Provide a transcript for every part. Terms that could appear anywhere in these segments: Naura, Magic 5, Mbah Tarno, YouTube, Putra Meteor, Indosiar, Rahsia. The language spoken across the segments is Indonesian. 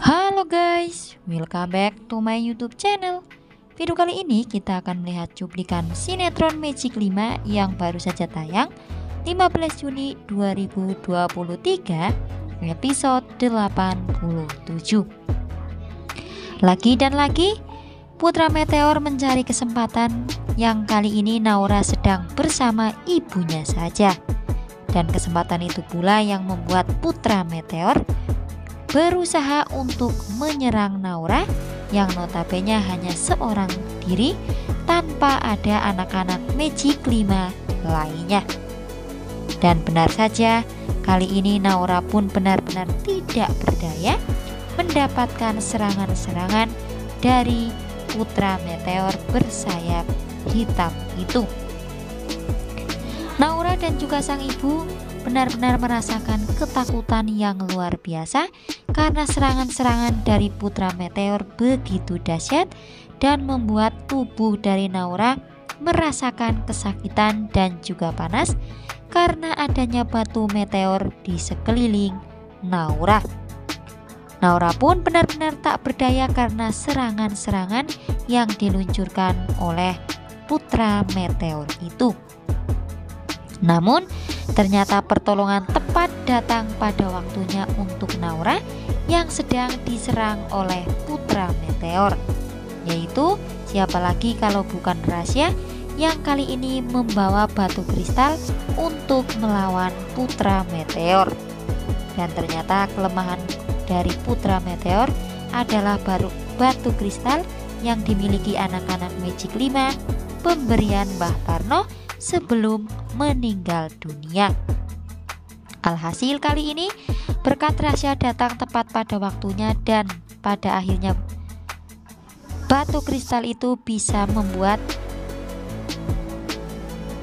Halo guys, welcome back to my YouTube channel. Video kali ini kita akan melihat cuplikan sinetron Magic 5 yang baru saja tayang 15 Juni 2023 episode 87. Lagi dan lagi Putra Meteor mencari kesempatan yang kali ini Naura sedang bersama ibunya saja. Dan kesempatan itu pula yang membuat Putra Meteor berusaha untuk menyerang Naura yang notabene hanya seorang diri tanpa ada anak-anak Magic 5 lainnya. Dan benar saja, kali ini Naura pun benar-benar tidak berdaya mendapatkan serangan-serangan dari Putra Meteor bersayap hitam itu. Naura dan juga sang ibu benar-benar merasakan ketakutan yang luar biasa karena serangan-serangan dari Putra Meteor begitu dahsyat dan membuat tubuh dari Naura merasakan kesakitan dan juga panas karena adanya batu meteor di sekeliling Naura. Naura pun benar-benar tak berdaya karena serangan-serangan yang diluncurkan oleh Putra Meteor itu. Namun ternyata pertolongan tepat datang pada waktunya untuk Naura yang sedang diserang oleh Putra Meteor, yaitu siapa lagi kalau bukan Rahsia yang kali ini membawa batu kristal untuk melawan Putra Meteor. Dan ternyata kelemahan dari Putra Meteor adalah batu kristal yang dimiliki anak-anak Magic 5 pemberian Mbah Tarno sebelum meninggal dunia. Alhasil kali ini berkat Rahsia datang tepat pada waktunya dan pada akhirnya batu kristal itu bisa membuat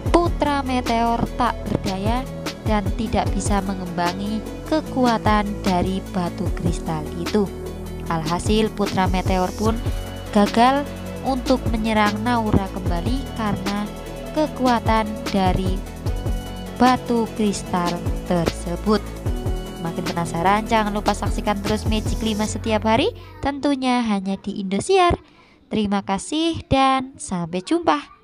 Putra Meteor tak berdaya dan tidak bisa mengimbangi kekuatan dari batu kristal itu. Alhasil Putra Meteor pun gagal untuk menyerang Naura kembali karena kekuatan dari batu kristal tersebut. Makin penasaran? Jangan lupa saksikan terus Magic 5 setiap hari, tentunya hanya di Indosiar. Terima kasih dan sampai jumpa.